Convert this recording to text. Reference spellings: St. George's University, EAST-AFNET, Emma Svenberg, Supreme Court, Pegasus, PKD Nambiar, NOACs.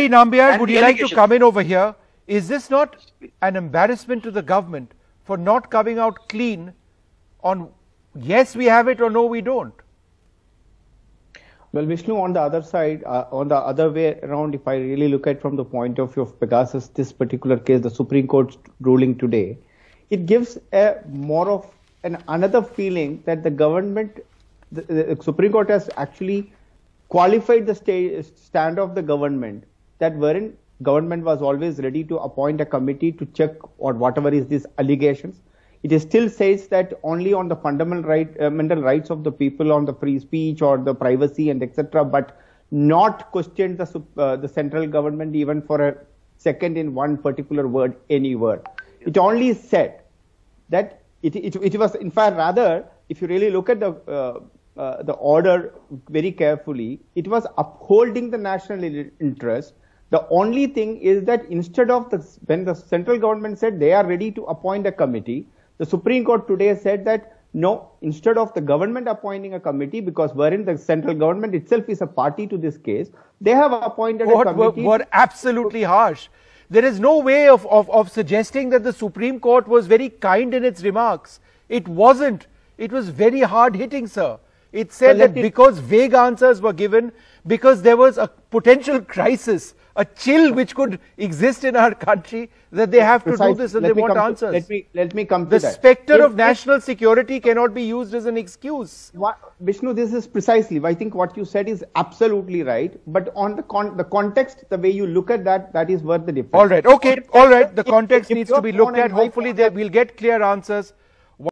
PKD Nambiar, would you like to come in over here? Is this not an embarrassment to the government for not coming out clean on yes, we have it or no, we don't? Well, Vishnu, on the other side, on the other way around, if I really look at from the point of view of Pegasus, this particular case, the Supreme Court's ruling today, it gives a more of another feeling that the government, the Supreme Court has actually qualified the stand of the government, that wherein government was always ready to appoint a committee to check or whatever is these allegations. It still says that only on the fundamental rights of the people, on the free speech or the privacy and etc., but not questioned the central government even for a second in one particular word, any word. It only said that it was, in fact, rather, if you really look at the order very carefully, it was upholding the national interest. The only thing is that instead of when the central government said they are ready to appoint a committee, the Supreme Court today said that no, instead of the government appointing a committee, because wherein the central government itself is a party to this case, they have appointed a committee. What absolutely harsh. There is no way of suggesting that the Supreme Court was very kind in its remarks. It wasn't. It was very hard-hitting, sir. It said that because vague answers were given, because there was a potential crisis, a chill which could exist in our country, that they have to do this and they want answers. Let me come to that. The spectre of national security cannot be used as an excuse. Vishnu, this is precisely, I think what you said is absolutely right. But on the context, the way you look at that, that is worth the difference. All right. Okay. All right. The context needs to be looked at. Hopefully, we'll get clear answers.